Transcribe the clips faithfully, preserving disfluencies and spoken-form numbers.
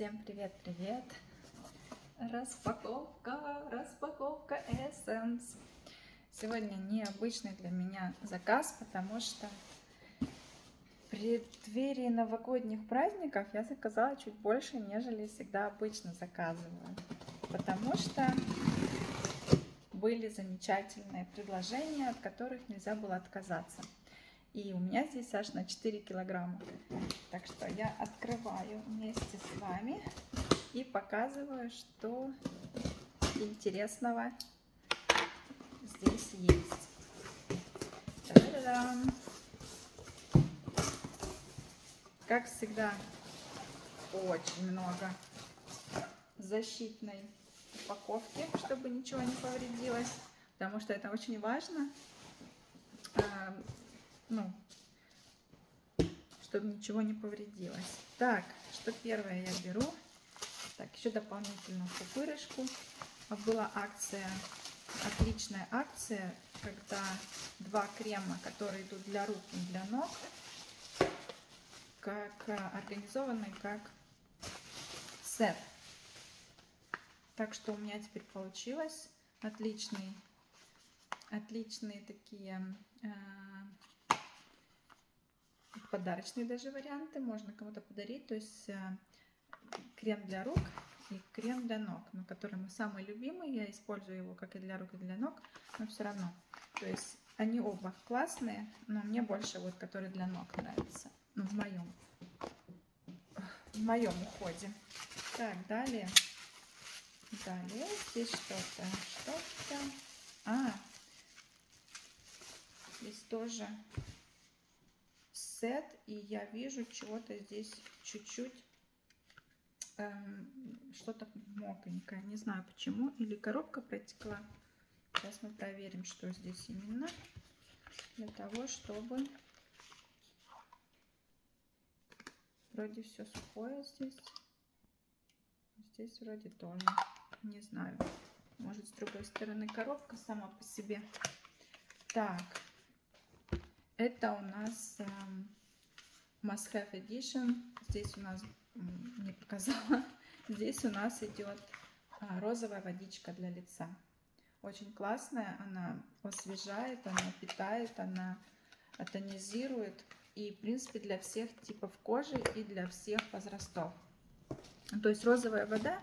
Всем привет-привет! Распаковка, распаковка Essence. Сегодня необычный для меня заказ, потому что в преддверии новогодних праздников я заказала чуть больше, нежели всегда обычно заказываю, потому что были замечательные предложения, от которых нельзя было отказаться. И у меня здесь аж на четыре килограмма. Так что я открываю вместе с вами и показываю, что интересного здесь есть. Та-дам! Как всегда, очень много защитной упаковки, чтобы ничего не повредилось, потому что это очень важно. Ну, чтобы ничего не повредилось. Так, что первое я беру? Так, еще дополнительную пупырышку. Была акция, отличная акция, когда два крема, которые идут для рук и для ног, как организованный как сет. Так что у меня теперь получилось отличный, отличные такие э, подарочные даже варианты, можно кому-то подарить, то есть э, крем для рук и крем для ног, но который мы самый любимый, я использую его как и для рук, и для ног, но все равно, то есть они оба классные, но мне больше вот который для ног нравится, ну, в моем в моем уходе. Так, далее далее здесь что-то что-то а здесь тоже сет, и я вижу чего-то здесь чуть-чуть, эм, что-то мокренькое, не знаю почему, или коробка протекла. Сейчас мы проверим, что здесь именно, для того чтобы, вроде все сухое здесь, здесь вроде тоже, не знаю, может с другой стороны коробка сама по себе. Так, это у нас must have edition. Здесь у нас, не показала, здесь у нас идет розовая водичка для лица. Очень классная, она освежает, она питает, она тонизирует. И, в принципе, для всех типов кожи и для всех возрастов. То есть розовая вода,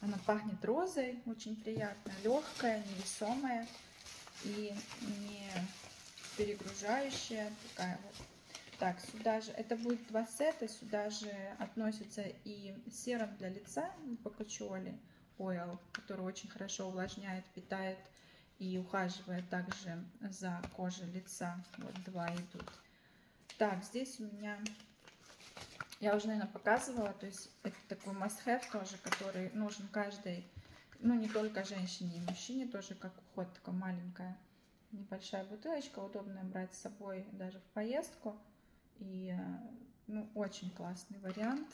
она пахнет розой, очень приятно, легкая, невесомая и не перегружающая, такая вот. Так, сюда же, это будет два сета, сюда же относится и серум для лица Patchuli Oil, который очень хорошо увлажняет, питает и ухаживает также за кожей лица. Вот два идут. Так, здесь у меня, я уже, наверное, показывала, то есть это такой must-have тоже, который нужен каждой, ну не только женщине и мужчине, тоже как уход, такая маленькая небольшая бутылочка, удобная брать с собой даже в поездку. И, ну, очень классный вариант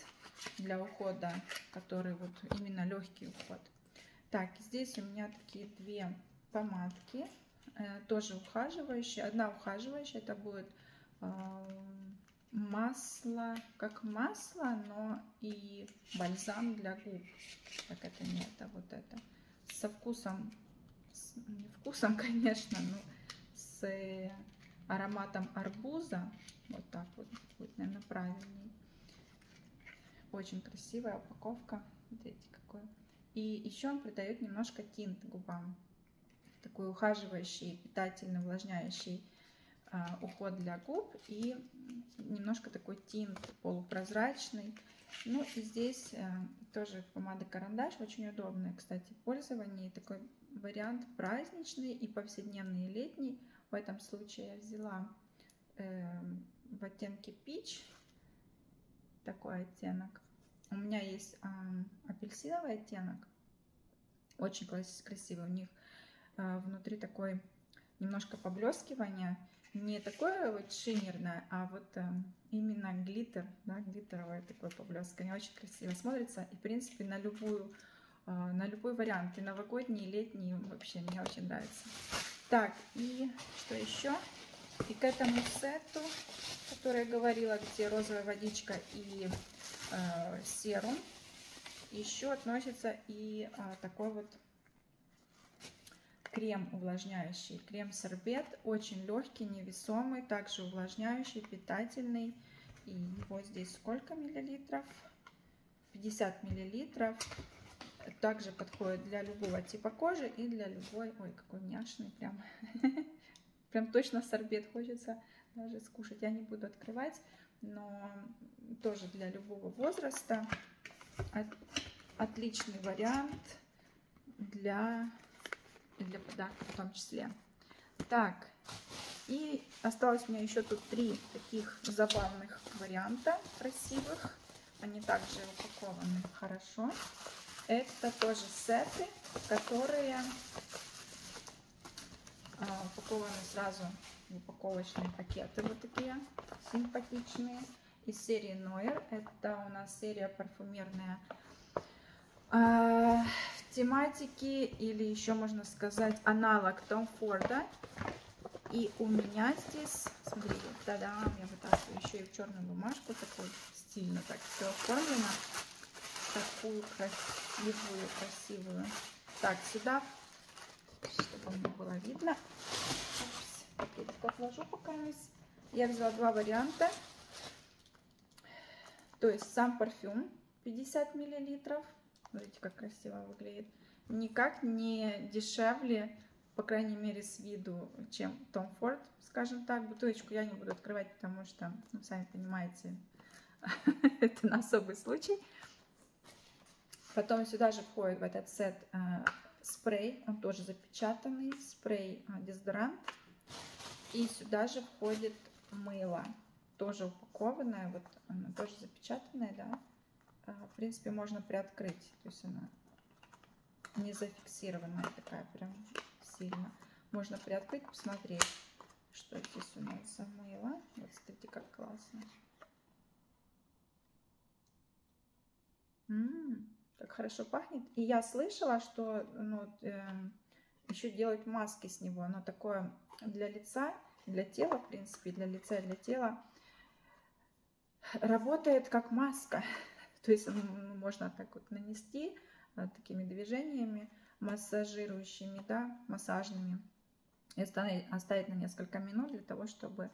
для ухода, который вот именно легкий уход. Так, здесь у меня такие две помадки, э, тоже ухаживающие. Одна ухаживающая, это будет э, масло, как масло, но и бальзам для губ. Так, это не это, вот это. Со вкусом, с, не вкусом, конечно, но с э, ароматом арбуза. Вот так вот будет, наверное, правильнее. Очень красивая упаковка. Смотрите, какой. И еще он придает немножко тинт губам. Такой ухаживающий, питательный, увлажняющий э, уход для губ. И немножко такой тинт полупрозрачный. Ну и здесь э, тоже помада-карандаш. Очень удобная, кстати, в пользовании. Такой вариант праздничный и повседневный, и летний. В этом случае я взяла э, в оттенке пич, такой оттенок. У меня есть э, апельсиновый оттенок, очень красивый. У них э, внутри такой немножко поблескивание, не такое вот шинерное, а вот э, именно глиттер, да, глиттеровое такое поблескивание. Очень красиво смотрится и, в принципе, на любую, э, на любой вариант, и новогодний, и летний, вообще мне очень нравится. Так, и что еще? И к этому сету, который я говорила, где розовая водичка и э, серум. Еще относится и э, такой вот крем увлажняющий, крем-сорбет, очень легкий, невесомый, также увлажняющий, питательный. И его здесь сколько миллилитров? пятьдесят миллилитров. Также подходит для любого типа кожи и для любой... Ой, какой няшный прям. Прям точно сорбет хочется даже скушать. Я не буду открывать, но тоже для любого возраста. Отличный вариант для... и для подарков в том числе. Так, и осталось у меня еще тут три таких забавных варианта красивых. Они также упакованы хорошо. Это тоже сеты, которые а, упакованы сразу в упаковочные пакеты. Вот такие симпатичные. Из серии Noir. Это у нас серия парфюмерная. А, тематики, или еще можно сказать аналог Том Форда. И у меня здесь, смотрите, та-дам, я вытаскиваю еще и в черную бумажку, такой стильно так все оформлено, такую красивую, красивую. Так, сюда, чтобы не было видно, пакетик отложу пока. Я взяла два варианта, то есть сам парфюм пятьдесят миллилитров. Смотрите, как красиво выглядит. Никак не дешевле, по крайней мере, с виду, чем Tom Ford, скажем так. Бутылочку я не буду открывать, потому что, ну, сами понимаете, это на особый случай. Потом сюда же входит в этот сет э, спрей. Он тоже запечатанный. Спрей-дезодорант. И сюда же входит мыло. Тоже упакованное. Вот оно тоже запечатанное, да. В принципе, можно приоткрыть, то есть она не зафиксированная такая прям сильно. Можно приоткрыть, посмотреть, что здесь у нас за мыло. Вот, смотрите, как классно. М-м, как хорошо пахнет. И я слышала, что, ну, э, еще делают маски с него. Оно такое для лица, для тела, в принципе, для лица и для тела. Работает как маска. То есть можно так вот нанести такими движениями массажирующими, да, массажными. И оставить на несколько минут для того, чтобы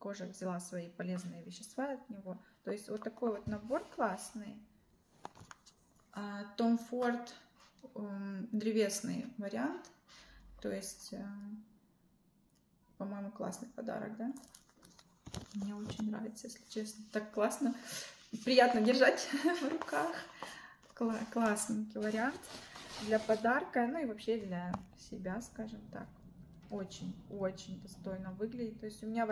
кожа взяла свои полезные вещества от него. То есть вот такой вот набор классный. Tom Ford древесный вариант. То есть, по-моему, классный подарок, да? Мне очень нравится, если честно. Так классно. Приятно держать в руках. Кла классненький вариант для подарка, ну и вообще для себя, скажем так. Очень-очень достойно выглядит. То есть у меня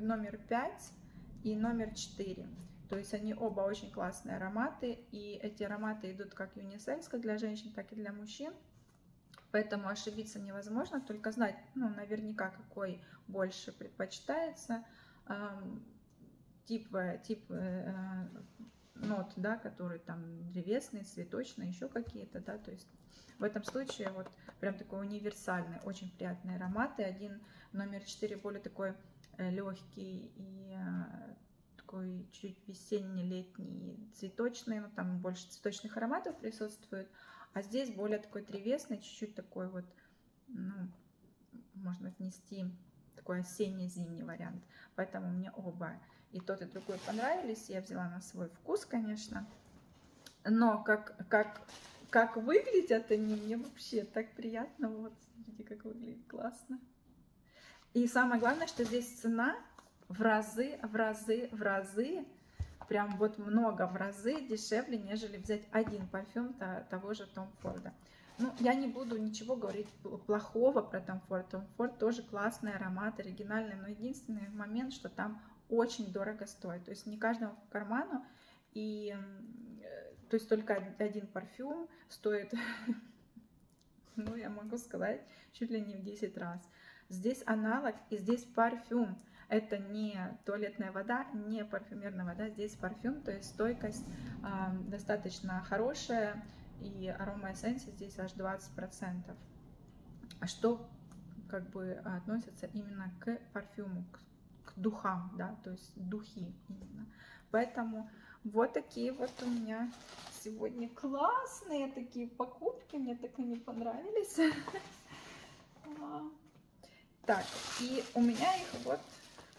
номер пять и номер четыре. То есть они оба очень классные ароматы. И эти ароматы идут как юнисекс, как для женщин, так и для мужчин. Поэтому ошибиться невозможно, только знать, ну, наверняка, какой больше предпочитается. Тип, тип э, нот, да, который там древесный, цветочный, еще какие-то, да, то есть в этом случае вот прям такой универсальный, очень приятный аромат. И один номер четыре более такой легкий и э, такой чуть весенне-летний, цветочный, ну, там больше цветочных ароматов присутствует, а здесь более такой древесный, чуть-чуть такой вот, ну, можно отнести... такой осенне-зимний вариант. Поэтому мне оба, и тот, и другой, понравились. Я взяла на свой вкус, конечно. Но как, как, как выглядят они, мне вообще так приятно. Вот, смотрите, как выглядит классно. И самое главное, что здесь цена в разы, в разы, в разы, прям вот много в разы дешевле, нежели взять один парфюм того же Tom Ford. Ну, я не буду ничего говорить плохого про Tom Ford. Tom Ford тоже классный аромат, оригинальный, но единственный момент, что там очень дорого стоит. То есть не каждому по карману, и то есть только один парфюм стоит, ну, я могу сказать, чуть ли не в десять раз. Здесь аналог и здесь парфюм. Это не туалетная вода, не парфюмерная вода, здесь парфюм, то есть стойкость э, достаточно хорошая. И арома эссенции здесь аж двадцать процентов, что как бы относится именно к парфюму, к, к духам, да, то есть духи именно. Поэтому вот такие вот у меня сегодня классные такие покупки, мне так и не понравились. Так, и у меня их вот,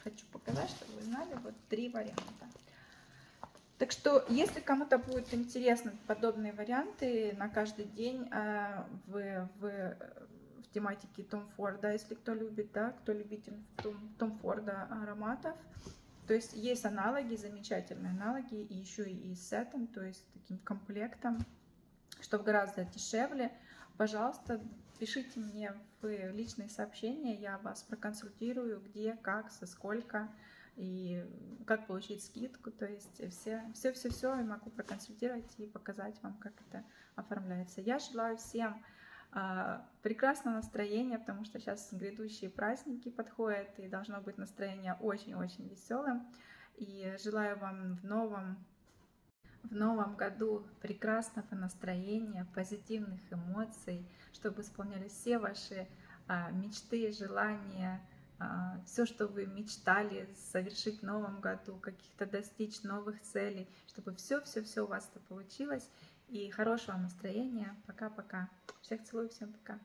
хочу показать, чтобы вы знали, вот три варианта. Так что, если кому-то будут интересны подобные варианты на каждый день э, в, в, в тематике Том Форда, если кто любит, да, кто любитель Том, Том Форда ароматов, то есть есть аналоги, замечательные аналоги, и еще и с сетом, то есть таким комплектом, что гораздо дешевле. Пожалуйста, пишите мне в личные сообщения, я вас проконсультирую, где, как, со сколько, и как получить скидку, то есть все-все-все я могу проконсультировать и показать вам, как это оформляется. Я желаю всем э, прекрасного настроения, потому что сейчас грядущие праздники подходят, и должно быть настроение очень-очень веселым. И желаю вам в новом, в новом году прекрасного настроения, позитивных эмоций, чтобы исполнялись все ваши э, мечты, желания, все, что вы мечтали совершить в новом году, каких-то достичь новых целей, чтобы все-все-все у вас это получилось. И хорошего настроения. Пока-пока. Всех целую, всем пока.